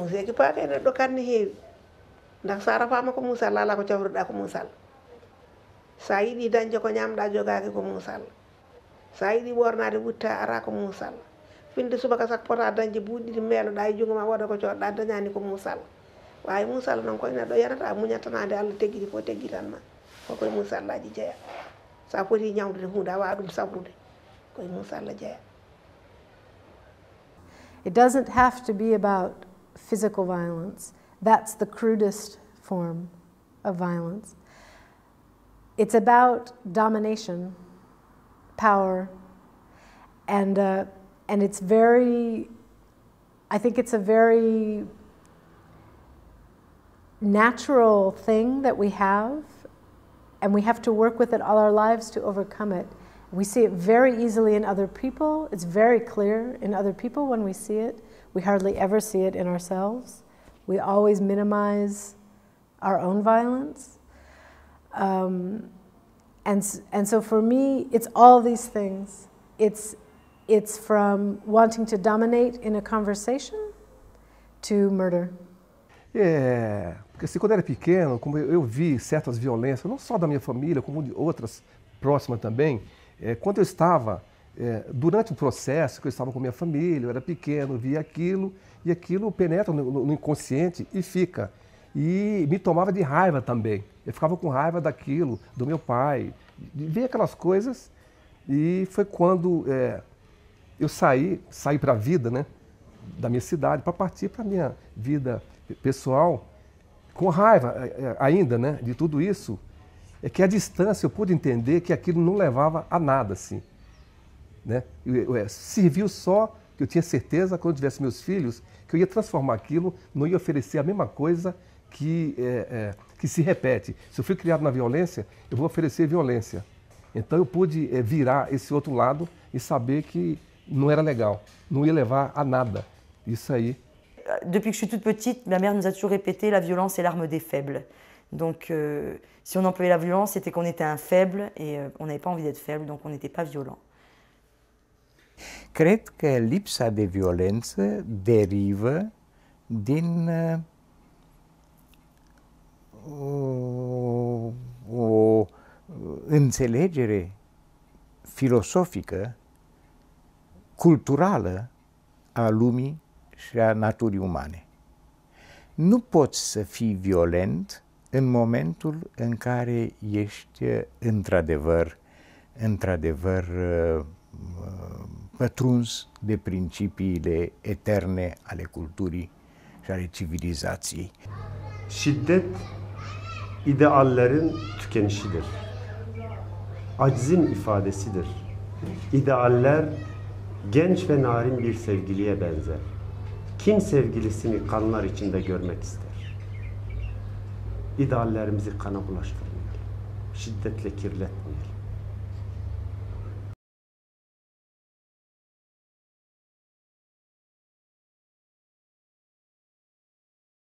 musiki pake ne do kanni heewi ndax sara faama ko musal la ko cawruda ko musal sa yidi danjo ko nyamda jogaaki ko musal sa yidi wornaade wutta ara ko musal finde suba ka sak pota danje buudi melo day junguma wada ko cioda dañani ko musal waye musal non ko ne do yarata muñatanaade Allah teggi fo teggi tan ma ko koy musal laaji jeya sa poti nyawde huuda waadum sabrude koy musal la jeya. It doesn't have to be about physical violence. That's the crudest form of violence. It's about domination, power, and it's very, I think it's a very natural thing that we have, and we have to work with it all our lives to overcome it. We see it very easily in other people. It's very clear in other people when we see it. We hardly ever see it in ourselves. We always minimize our own violence. And so for me, it's all these things. It's from wanting to dominate in a conversation to murder. Yeah, porque se quando era pequeno, como eu vi certas violências, não só da minha família, como de outras próximas também, quando eu estava, durante o processo, que eu estava com minha família, eu era pequeno, via aquilo, e aquilo penetra no inconsciente e fica. E me tomava de raiva também. Eu ficava com raiva daquilo, do meu pai, via aquelas coisas. E foi quando eu saí para a vida, né, da minha cidade, para partir para a minha vida pessoal, com raiva ainda, né, de tudo isso. É que a distância eu pude entender que aquilo não levava a nada, assim, né? Serviu só, que eu tinha certeza, quando eu tivesse meus filhos, que eu ia transformar aquilo, não ia oferecer a mesma coisa que se repete. Se eu fui criado na violência, eu vou oferecer violência. Então eu pude virar esse outro lado e saber que não era legal, não ia levar a nada. Isso aí. Depuis que je suis toute petite, ma mère nous a toujours répété: la violence est l'arme des faibles. Donc, si on employait la violence, c'était qu'on était un faible et on n'avait pas envie d'être faible, donc on n'était pas violent. Cred că lipsa de violență derivă din o înțelegere filosofică, culturală a lumii și a naturii umane. Nu poți să fii violent în momentul în care ești într-adevăr pătruns de principiile eterne ale culturii și ale civilizației. Şiddet ideallerin tükenişidir. Aczin ifadesidir. İdealler genç ve narin bir sevgiliye benzer. Kim sevgilisini kanlar içinde görmek ister? İdeallerimizi kana bulaştırmayalım. Şiddetle kirletmeyelim.